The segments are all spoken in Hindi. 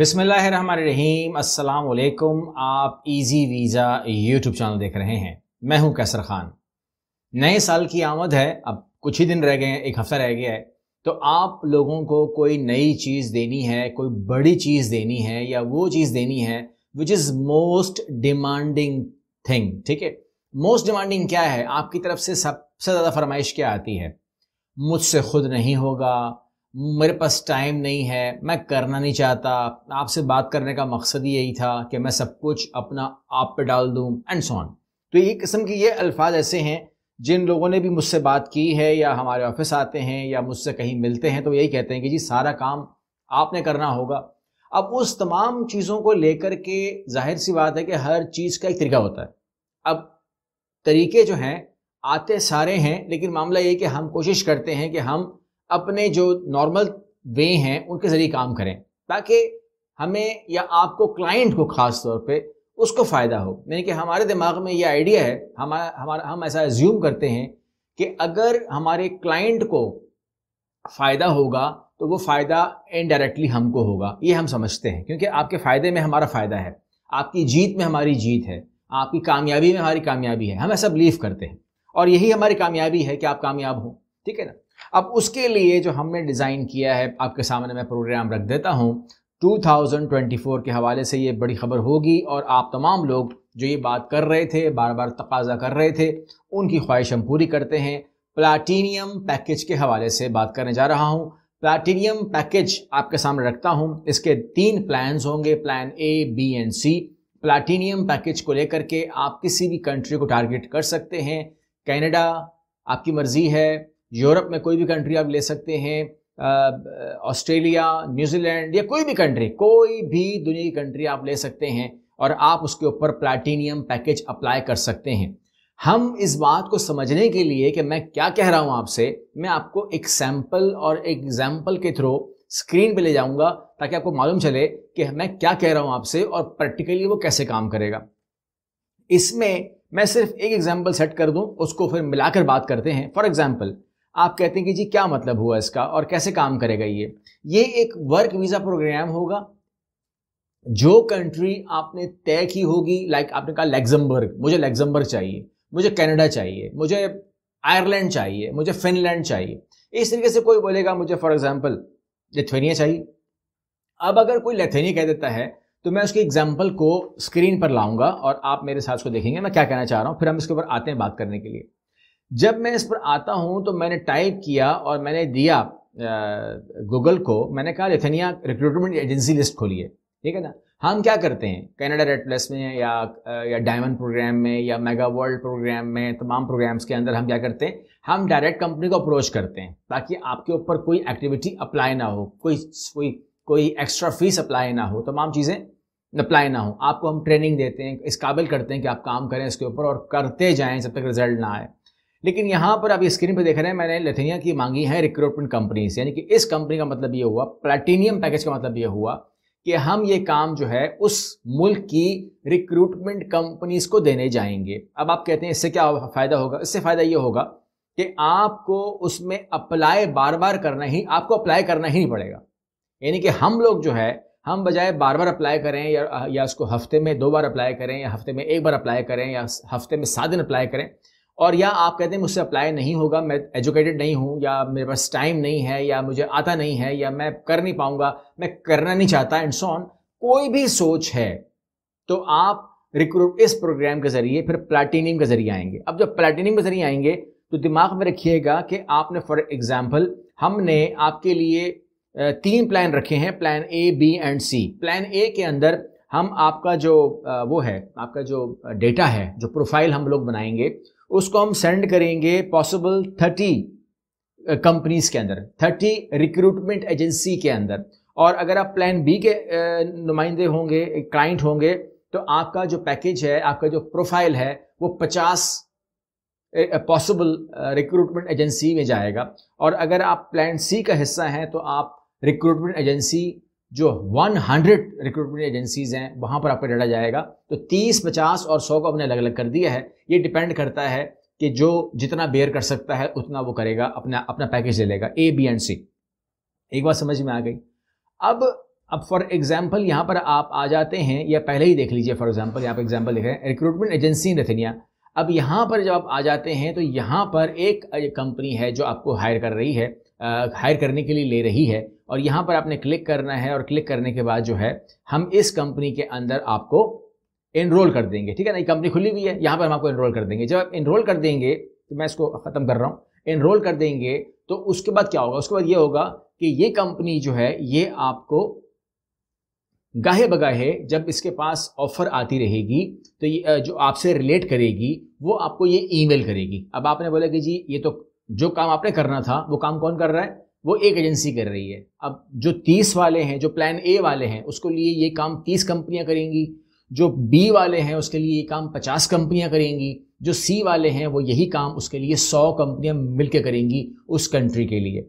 बिस्मिल्लाहिर्रहमानिर्रहीम, अस्सलाम वालेकुम। आप इजी वीज़ा यूट्यूब चैनल देख रहे हैं। मैं हूं कैसर खान। नए साल की आमद है, अब कुछ ही दिन रह गए हैं, एक हफ़्ता रह गया है। तो आप लोगों को कोई नई चीज़ देनी है, कोई बड़ी चीज़ देनी है, या वो चीज़ देनी है which is most demanding thing. ठीक है, मोस्ट डिमांडिंग क्या है? आपकी तरफ से सबसे ज़्यादा फरमाइश क्या आती है? मुझसे खुद नहीं होगा, मेरे पास टाइम नहीं है, मैं करना नहीं चाहता, आपसे बात करने का मकसद ही यही था कि मैं सब कुछ अपना आप पे डाल दूं, एंड सो ऑन। तो ये किस्म के ये अल्फाज ऐसे हैं, जिन लोगों ने भी मुझसे बात की है या हमारे ऑफिस आते हैं या मुझसे कहीं मिलते हैं तो यही कहते हैं कि जी सारा काम आपने करना होगा। अब उस तमाम चीज़ों को लेकर के जाहिर सी बात है कि हर चीज़ का एक तरीका होता है। अब तरीके जो हैं आते सारे हैं, लेकिन मामला ये कि हम कोशिश करते हैं कि हम अपने जो नॉर्मल वे हैं उनके ज़रिए काम करें, ताकि हमें या आपको, क्लाइंट को ख़ास तौर पे उसको फ़ायदा हो। यानी कि हमारे दिमाग में ये आइडिया है, हम ऐसा एज्यूम करते हैं कि अगर हमारे क्लाइंट को फ़ायदा होगा तो वो फ़ायदा इनडायरेक्टली हमको होगा, ये हम समझते हैं। क्योंकि आपके फ़ायदे में हमारा फ़ायदा है, आपकी जीत में हमारी जीत है, आपकी कामयाबी में हमारी कामयाबी है, हम ऐसा बिलीव करते हैं और यही हमारी कामयाबी है कि आप कामयाब हों। ठीक है ना। अब उसके लिए जो हमने डिज़ाइन किया है, आपके सामने मैं प्रोग्राम रख देता हूं 2024 के हवाले से। ये बड़ी खबर होगी और आप तमाम लोग जो ये बात कर रहे थे, बार बार तकाजा कर रहे थे, उनकी ख्वाहिश हम पूरी करते हैं। प्लैटिनियम पैकेज के हवाले से बात करने जा रहा हूं। प्लैटिनियम पैकेज आपके सामने रखता हूं। इसके 3 प्लान्स होंगे, plan A, B and C. Platinum package को लेकर के आप किसी भी कंट्री को टारगेट कर सकते हैं। कैनेडा आपकी मर्ज़ी है, यूरोप में कोई भी कंट्री आप ले सकते हैं, ऑस्ट्रेलिया, न्यूजीलैंड या कोई भी कंट्री, कोई भी दुनिया की कंट्री आप ले सकते हैं और आप उसके ऊपर प्लैटिनियम पैकेज अप्लाई कर सकते हैं। हम इस बात को समझने के लिए कि मैं क्या कह रहा हूं आपसे, मैं आपको एक सैम्पल और एग्जाम्पल के थ्रू स्क्रीन पे ले जाऊंगा, ताकि आपको मालूम चले कि मैं क्या कह रहा हूं आपसे और प्रैक्टिकली वो कैसे काम करेगा। इसमें मैं सिर्फ एक एग्जाम्पल सेट कर दूँ, उसको फिर मिलाकर बात करते हैं। फॉर एग्जाम्पल, आप कहते हैं कि जी क्या मतलब हुआ इसका और कैसे काम करेगा ये एक वर्क वीज़ा प्रोग्राम होगा। जो कंट्री आपने तय की होगी, लाइक आपने कहा लग्जमबर्ग, मुझे लग्जमबर्ग चाहिए, मुझे कनाडा चाहिए, मुझे आयरलैंड चाहिए, मुझे फिनलैंड चाहिए। इस तरीके से कोई बोलेगा मुझे फॉर एग्जांपल लिथुआनिया चाहिए। अब अगर कोई लिथुआनिया कह देता है तो मैं उसके एग्जाम्पल को स्क्रीन पर लाऊंगा और आप मेरे साथ को देखेंगे मैं क्या कहना चाह रहा हूँ। फिर हम इसके ऊपर आते हैं बात करने के लिए। जब मैं इस पर आता हूं तो मैंने टाइप किया और मैंने दिया गूगल को, मैंने कहा लिथुआनिया रिक्रूटमेंट एजेंसी लिस्ट खोलिए। ठीक है ना। हम क्या करते हैं कनाडा रेड प्लस में या डायमंड प्रोग्राम में या मेगा वर्ल्ड प्रोग्राम में, तमाम प्रोग्राम्स के अंदर हम क्या करते हैं, हम डायरेक्ट कंपनी को अप्रोच करते हैं ताकि आपके ऊपर कोई एक्टिविटी अप्लाई ना हो, कोई एक्स्ट्रा फीस अप्लाई ना हो, तमाम चीज़ें अप्लाई ना हो। आपको हम ट्रेनिंग देते हैं, इस काबिल करते हैं कि आप काम करें इसके ऊपर और करते जाएँ जब तक रिजल्ट ना आए। लेकिन यहाँ पर आप स्क्रीन पर देख रहे हैं मैंने लिथुआनिया की मांगी है रिक्रूटमेंट कंपनी से, यानी कि इस कंपनी का मतलब ये हुआ, प्लैटिनियम पैकेज का मतलब ये हुआ कि हम ये काम जो है उस मुल्क की रिक्रूटमेंट कंपनीज को देने जाएंगे। अब आप कहते हैं इससे क्या फ़ायदा होगा? इससे फ़ायदा ये होगा कि आपको उसमें अप्लाई बार बार करना ही, आपको अप्लाई करना ही नहीं पड़ेगा। यानी कि हम लोग जो है, हम बजाय बार बार अप्लाई करें या उसको हफ्ते में 2 बार अप्लाई करें या हफ्ते में 1 बार अप्लाई करें या हफ्ते में 7 दिन अप्लाई करें, और या आप कहते हैं मुझसे अप्लाई नहीं होगा, मैं एजुकेटेड नहीं हूँ या मेरे पास टाइम नहीं है या मुझे आता नहीं है या मैं कर नहीं पाऊंगा, मैं करना नहीं चाहता, एंड सो ऑन। कोई भी सोच है तो आप इस प्रोग्राम के ज़रिए, फिर प्लैटिनियम के ज़रिए आएंगे। अब जब प्लैटिनियम के ज़रिए आएंगे तो दिमाग में रखिएगा कि आपने फॉर एग्ज़ाम्पल, हमने आपके लिए 3 प्लान रखे हैं, plan A, B and C. Plan A के अंदर हम आपका जो वो है, आपका जो डेटा है, जो प्रोफाइल हम लोग बनाएंगे, उसको हम सेंड करेंगे पॉसिबल 30 कंपनीज के अंदर, 30 रिक्रूटमेंट एजेंसी के अंदर। और अगर आप प्लान बी के नुमाइंदे होंगे, क्लाइंट होंगे, तो आपका जो पैकेज है, आपका जो प्रोफाइल है, वो 50 पॉसिबल रिक्रूटमेंट एजेंसी में जाएगा। और अगर आप प्लान सी का हिस्सा हैं तो आप रिक्रूटमेंट एजेंसी जो 100 रिक्रूटमेंट एजेंसीज हैं वहाँ पर आपका डाटा जाएगा। तो 30, 50 और 100 को हमने अलग अलग कर दिया है। ये डिपेंड करता है कि जो जितना बेयर कर सकता है उतना वो करेगा, अपना पैकेज ले लेगा, ए बी एंड सी। एक बात समझ में आ गई। अब अब फॉर एग्जांपल यहाँ पर आप आ जाते हैं, या पहले ही देख लीजिए फॉर एग्जांपल, यहाँ पर एग्जांपल देख रहे हैं रिक्रूटमेंट एजेंसी इन लिथुआनिया। अब यहाँ पर जब आप आ जाते हैं तो यहाँ पर एक कंपनी है जो आपको हायर कर रही है, हायर करने के लिए ले रही है, और यहाँ पर आपने क्लिक करना है, और क्लिक करने के बाद जो है हम इस कंपनी के अंदर आपको एनरोल कर देंगे। ठीक है ना, ये कंपनी खुली हुई है, यहाँ पर हम आपको एनरोल कर देंगे। जब आप एनरोल कर देंगे, तो मैं इसको ख़त्म कर रहा हूँ, एनरोल कर देंगे तो उसके बाद क्या होगा, उसके बाद ये होगा कि ये कंपनी जो है ये आपको गाहे बगाहे जब इसके पास ऑफर आती रहेगी तो ये जो आपसे रिलेट करेगी वो आपको ये ईमेल करेगी। अब आपने बोला कि जी ये तो जो काम आपने करना था वो काम कौन कर रहा है, वो एक एजेंसी कर रही है। अब जो 30 वाले हैं, जो प्लान ए वाले हैं, उसके लिए ये काम 30 कंपनियां करेंगी, जो बी वाले हैं उसके लिए ये काम 50 कंपनियां करेंगी, जो सी वाले हैं वो यही काम उसके लिए 100 कंपनियां मिलकर करेंगी उस कंट्री के लिए।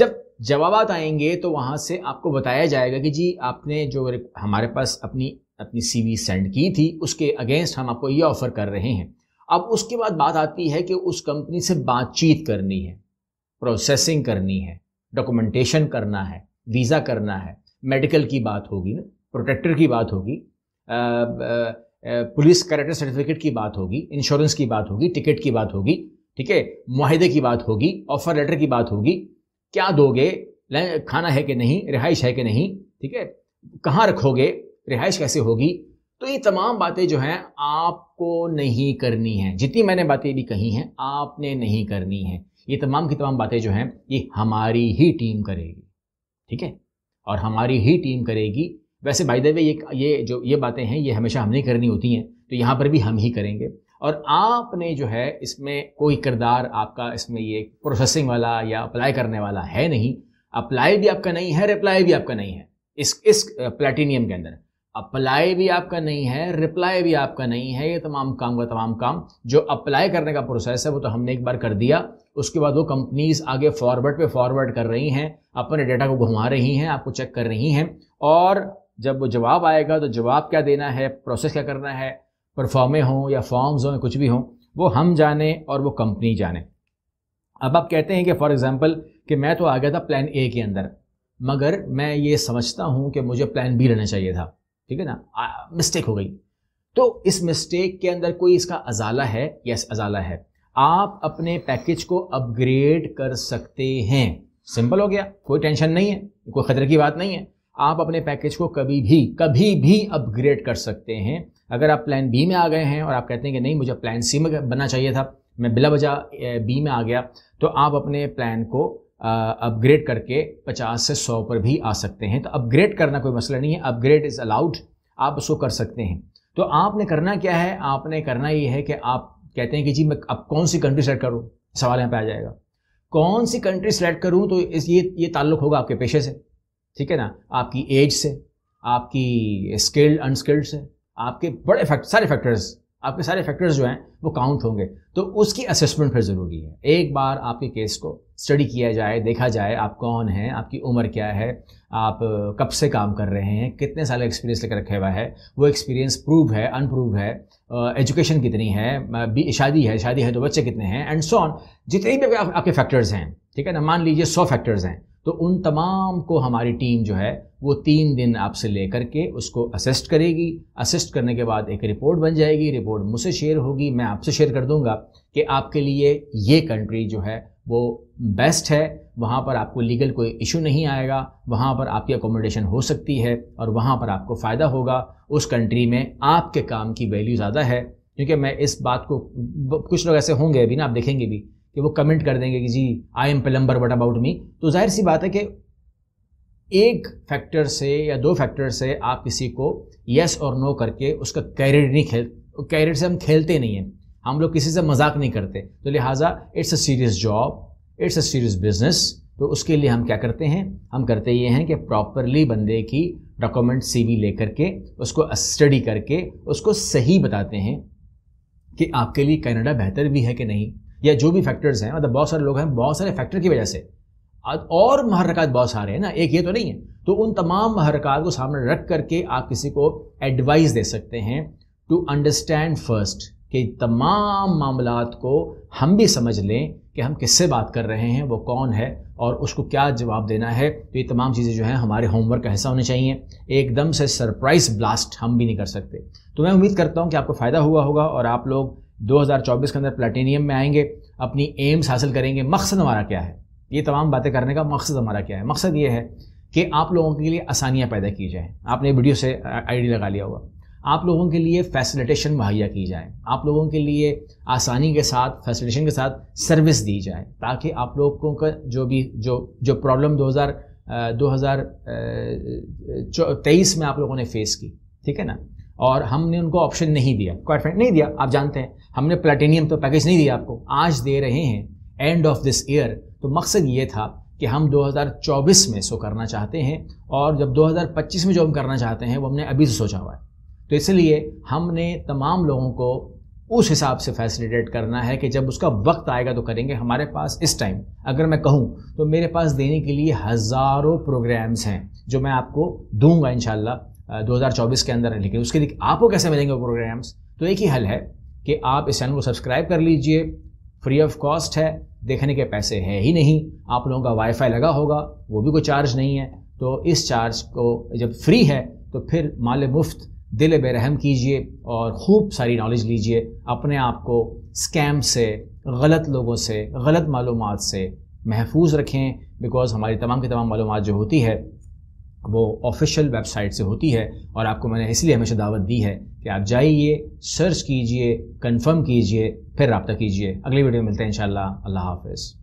जब जवाब आएंगे तो वहाँ से आपको बताया जाएगा कि जी आपने जो हमारे पास अपनी सीवी सेंड की थी उसके अगेंस्ट हम आपको ये ऑफ़र कर रहे हैं। अब उसके बाद बात आती है कि उस कंपनी से बातचीत करनी है, प्रोसेसिंग करनी है, डॉक्यूमेंटेशन करना है, वीज़ा करना है, मेडिकल की बात होगी ना, प्रोटेक्टर की बात होगी, पुलिस कैरेक्टर सर्टिफिकेट की बात होगी, इंश्योरेंस की बात होगी, टिकट की बात होगी, ठीक है, मुआहदे की बात होगी, ऑफ़र लेटर की बात होगी, क्या दोगे, खाना है कि नहीं, रिहाइश है कि नहीं, ठीक है, कहाँ रखोगे, रिहाइश कैसे होगी। तो ये तमाम बातें जो हैं आपको नहीं करनी हैं, जितनी मैंने बातें भी कही हैं आपने नहीं करनी हैं। ये तमाम की तमाम बातें जो हैं ये हमारी ही टीम करेगी, ठीक है, और हमारी ही टीम करेगी। वैसे बाय द वे ये बातें हैं ये हमेशा हमने करनी होती हैं, तो यहाँ पर भी हम ही करेंगे। और आपने जो है इसमें कोई किरदार आपका इसमें ये प्रोसेसिंग वाला या अप्लाई करने वाला है नहीं, अप्लाई भी आपका नहीं है, रिप्लाई भी आपका नहीं है। इस प्लैटिनियम के अंदर अप्लाई भी आपका नहीं है, रिप्लाई भी आपका नहीं है। ये तमाम काम जो अप्लाई करने का प्रोसेस है वो तो हमने एक बार कर दिया, उसके बाद वो कंपनीज आगे फॉरवर्ड पे फॉरवर्ड कर रही हैं, अपने डेटा को घुमा रही हैं, आपको चेक कर रही हैं। और जब वो जवाब आएगा तो जवाब क्या देना है, प्रोसेस क्या करना है, परफॉर्मे हों या फॉर्म्स हों या कुछ भी हों, वो हम जाने और वो कंपनी जाने। अब आप कहते हैं कि फॉर एग्जांपल कि मैं तो आ गया था प्लान ए के अंदर, मगर मैं ये समझता हूँ कि मुझे प्लान बी रहना चाहिए था, ठीक है ना, मिस्टेक हो गई। तो इस मिस्टेक के अंदर कोई इसका अजाला है? यस, अजाला है। आप अपने पैकेज को अपग्रेड कर सकते हैं, सिंपल हो गया, कोई टेंशन नहीं है, कोई खतरे की बात नहीं है। आप अपने पैकेज को कभी भी अपग्रेड कर सकते हैं। अगर आप प्लान बी में आ गए हैं और आप कहते हैं कि नहीं मुझे प्लान सी में बनना चाहिए था, मैं बिला वजह बी में आ गया, तो आप अपने प्लान को अपग्रेड करके 50 से 100 पर भी आ सकते हैं। तो अपग्रेड करना कोई मसला नहीं है, अपग्रेड इज़ अलाउड, आप उसको कर सकते हैं। तो आपने करना क्या है, आपने करना ये है कि आप कहते हैं कि जी मैं अब कौन सी कंट्री सेलेक्ट करूँ, सवाल यहाँ पर आ जाएगा, कौन सी कंट्री सेलेक्ट करूँ। तो ये ताल्लुक होगा आपके पेशे से, ठीक है ना, आपकी एज से, आपकी स्किल्ड अनस्किल्ड से, आपके बड़े सारे फैक्टर्स जो हैं वो काउंट होंगे। तो उसकी असेसमेंट फिर ज़रूरी है। एक बार आपके केस को स्टडी किया जाए, देखा जाए आप कौन हैं, आपकी उम्र क्या है, आप कब से काम कर रहे हैं, कितने साल एक्सपीरियंस लेकर रखे हुआ है, वो एक्सपीरियंस प्रूव है अनप्रूव है, एजुकेशन कितनी है, शादी है तो बच्चे कितने हैं, एंड सो ऑन। जितने भी आपके फैक्टर्स हैं, ठीक है ना, मान लीजिए 100 फैक्टर्स हैं, तो उन तमाम को हमारी टीम जो है वो 3 दिन आपसे लेकर के उसको असिस्ट करेगी। असिस्ट करने के बाद एक रिपोर्ट बन जाएगी, रिपोर्ट मुझसे शेयर होगी, मैं आपसे शेयर कर दूंगा कि आपके लिए ये कंट्री जो है वो बेस्ट है, वहाँ पर आपको लीगल कोई इशू नहीं आएगा, वहाँ पर आपकी अकोमोडेशन हो सकती है और वहाँ पर आपको फ़ायदा होगा। उस कंट्री में आपके काम की वैल्यू ज़्यादा है, क्योंकि मैं इस बात को, कुछ लोग ऐसे होंगे अभी ना, आप देखेंगे भी कि वो कमेंट कर देंगे कि जी I am plumber what about me. तो जाहिर सी बात है कि एक फैक्टर से या 2 फैक्टर से आप किसी को यस और नो करके उसका कैरियर नहीं कैरियर से हम खेलते नहीं हैं, हम लोग किसी से मजाक नहीं करते। तो लिहाजा it's a serious job, it's a serious business. तो उसके लिए हम क्या करते हैं, हम करते ये हैं कि प्रॉपरली बंदे की डॉक्यूमेंट सीवी लेकर के उसको स्टडी करके उसको सही बताते हैं कि आपके लिए कनाडा बेहतर भी है कि नहीं, या जो भी फैक्टर्स हैं। मतलब बहुत सारे लोग हैं, बहुत सारे फैक्टर की वजह से और महरकात बहुत सारे हैं ना, एक ये तो नहीं है। तो उन तमाम महरकात को सामने रख करके आप किसी को एडवाइस दे सकते हैं टू अंडरस्टैंड फर्स्ट कि तमाम मामलात को हम भी समझ लें कि हम किससे बात कर रहे हैं, वो कौन है और उसको क्या जवाब देना है। तो ये तमाम चीज़ें जो हैं हमारे होमवर्क का हिस्सा होनी चाहिए। एकदम से सरप्राइज़ ब्लास्ट हम भी नहीं कर सकते। तो मैं उम्मीद करता हूँ कि आपको फ़ायदा हुआ होगा और आप लोग 2024 के अंदर प्लैटिनियम में आएंगे, अपनी एम्स हासिल करेंगे। मकसद हमारा क्या है, ये तमाम बातें करने का मकसद हमारा क्या है? मकसद ये है कि आप लोगों के लिए आसानियाँ पैदा की जाएँ, आपने वीडियो से आइडिया लगा लिया होगा। आप लोगों के लिए फैसिलिटेशन मुहैया की जाए, आप लोगों के लिए आसानी के साथ, फैसिलिटेशन के साथ सर्विस दी जाए, ताकि आप लोगों का जो भी जो प्रॉब्लम 2023 में आप लोगों ने फेस की, ठीक है ना, और हमने उनको ऑप्शन नहीं दिया, क्वालिफाइड नहीं दिया। आप जानते हैं हमने प्लैटिनियम तो पैकेज नहीं दिया आपको, आज दे रहे हैं एंड ऑफ दिस ईयर। तो मकसद ये था कि हम 2024 में सो करना चाहते हैं, और जब 2025 में जो हम करना चाहते हैं वो हमने अभी से सोचा हुआ है। तो इसलिए हमने तमाम लोगों को उस हिसाब से फैसिलिटेट करना है कि जब उसका वक्त आएगा तो करेंगे। हमारे पास इस टाइम, अगर मैं कहूँ तो मेरे पास देने के लिए हज़ारों प्रोग्राम्स हैं जो मैं आपको दूंगा इंशाल्लाह 2024 के अंदर। लेकिन उसके लिए आपको कैसे मिलेंगे वो प्रोग्राम्स? तो एक ही हल है कि आप इस चैनल को सब्सक्राइब कर लीजिए, फ्री ऑफ कॉस्ट है, देखने के पैसे है ही नहीं। आप लोगों का वाईफाई लगा होगा, वो भी कोई चार्ज नहीं है। तो इस चार्ज को जब फ्री है तो फिर माले मुफ्त दिल बेरहम कीजिए और खूब सारी नॉलेज लीजिए, अपने आप को स्कैम से, गलत लोगों से, गलत मालूमात से महफूज रखें। बिकॉज़ हमारी तमाम की तमाम मालूमात जो होती है वो ऑफिशियल वेबसाइट से होती है, और आपको मैंने इसलिए हमेशा दावत दी है कि आप जाइए, सर्च कीजिए, कंफर्म कीजिए, फिर रब्ता कीजिए। अगली वीडियो में मिलते हैं इंशाल्लाह। अल्लाह हाफ़िज़।